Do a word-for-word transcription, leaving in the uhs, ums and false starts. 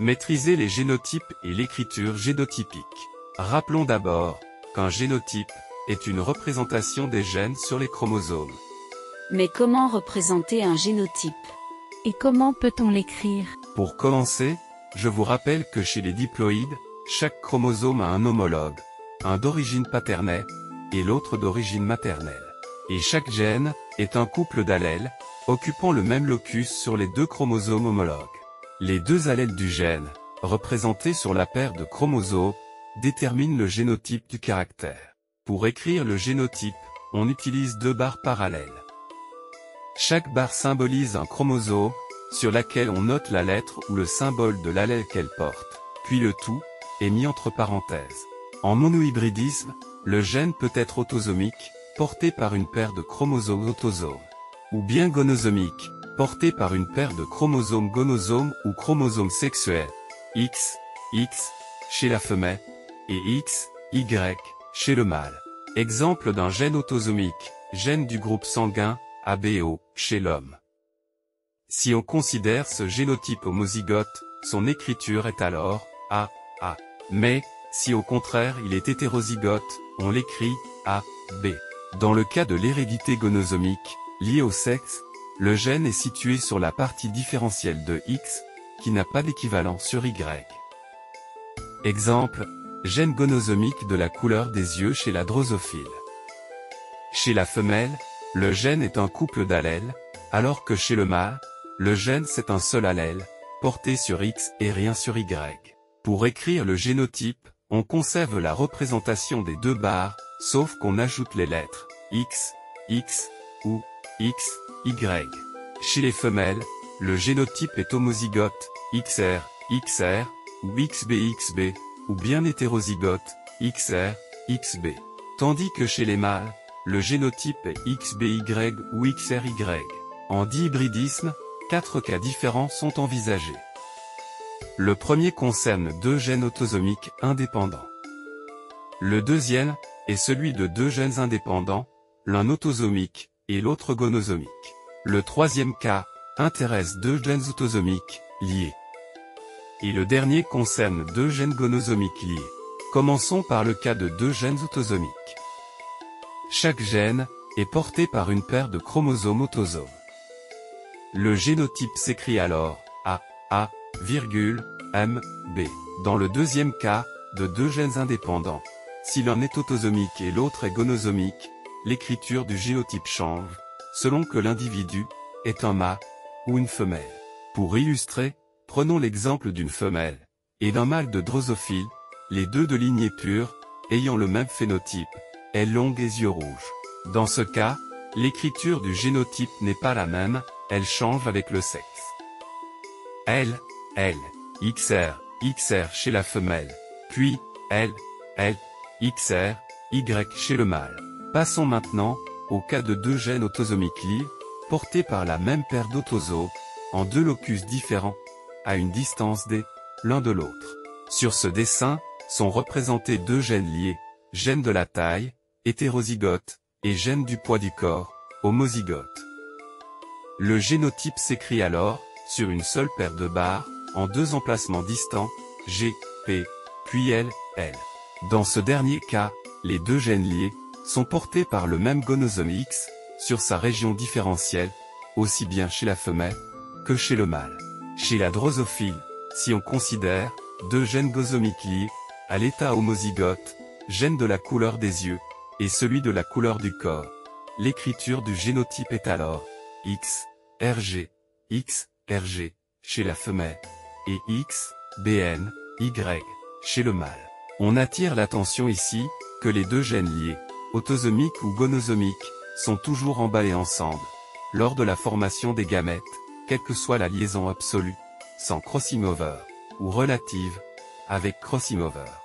Maîtrisez les génotypes et l'écriture génotypique. Rappelons d'abord qu'un génotype est une représentation des gènes sur les chromosomes. Mais comment représenter un génotype? Et comment peut-on l'écrire? Pour commencer, je vous rappelle que chez les diploïdes, chaque chromosome a un homologue, un d'origine paternelle et l'autre d'origine maternelle. Et chaque gène est un couple d'allèles, occupant le même locus sur les deux chromosomes homologues. Les deux allèles du gène, représentés sur la paire de chromosomes, déterminent le génotype du caractère. Pour écrire le génotype, on utilise deux barres parallèles. Chaque barre symbolise un chromosome, sur laquelle on note la lettre ou le symbole de l'allèle qu'elle porte, puis le tout est mis entre parenthèses. En monohybridisme, le gène peut être autosomique, porté par une paire de chromosomes autosomes, ou bien gonosomique, porté par une paire de chromosomes gonosomes ou chromosomes sexuels, X, X, chez la femelle, et X, Y, chez le mâle. Exemple d'un gène autosomique, gène du groupe sanguin, A B O, chez l'homme. Si on considère ce génotype homozygote, son écriture est alors A, A. Mais, si au contraire il est hétérozygote, on l'écrit A, B. Dans le cas de l'hérédité gonosomique, liée au sexe, le gène est situé sur la partie différentielle de X, qui n'a pas d'équivalent sur Y. Exemple, gène gonosomique de la couleur des yeux chez la drosophile. Chez la femelle, le gène est un couple d'allèles, alors que chez le mâle, le gène c'est un seul allèle, porté sur X et rien sur Y. Pour écrire le génotype, on conserve la représentation des deux barres, sauf qu'on ajoute les lettres X, X, ou X, Y. Chez les femelles, le génotype est homozygote, X R, X R, ou X B, X B, ou bien hétérozygote, X R, X B. Tandis que chez les mâles, le génotype est X B Y ou X R Y. En dihybridisme, quatre cas différents sont envisagés. Le premier concerne deux gènes autosomiques indépendants. Le deuxième est celui de deux gènes indépendants, l'un autosomique et l'autre gonosomique. Le troisième cas intéresse deux gènes autosomiques liés. Et le dernier concerne deux gènes gonosomiques liés. Commençons par le cas de deux gènes autosomiques. Chaque gène est porté par une paire de chromosomes autosomes. Le génotype s'écrit alors A, A, virgule, M, B. Dans le deuxième cas, de deux gènes indépendants. Si l'un est autosomique et l'autre est gonosomique, l'écriture du génotype change, selon que l'individu est un mâle ou une femelle. Pour illustrer, prenons l'exemple d'une femelle et d'un mâle de drosophile, les deux de lignée pure, ayant le même phénotype, ailes longues et yeux rouges. Dans ce cas, l'écriture du génotype n'est pas la même, elle change avec le sexe. L, L, X R, X R chez la femelle, puis L, L, X R, Y chez le mâle. Passons maintenant au cas de deux gènes autosomiques liés, portés par la même paire d'autosomes, en deux locus différents, à une distance d, l'un de l'autre. Sur ce dessin, sont représentés deux gènes liés, gène de la taille, hétérozygote, et gène du poids du corps, homozygote. Le génotype s'écrit alors, sur une seule paire de barres, en deux emplacements distants, G, P, puis L, L. Dans ce dernier cas, les deux gènes liés sont portés par le même gonosome X, sur sa région différentielle, aussi bien chez la femelle que chez le mâle. Chez la drosophile, si on considère deux gènes gosomiques liés, à l'état homozygote, gène de la couleur des yeux, et celui de la couleur du corps, l'écriture du génotype est alors X, R G, X, R G, chez la femelle, et X, B N, Y, chez le mâle. On attire l'attention ici, que les deux gènes liés, autosomiques ou gonosomiques, sont toujours emballés ensemble, lors de la formation des gamètes, quelle que soit la liaison absolue, sans crossing over, ou relative, avec crossing over.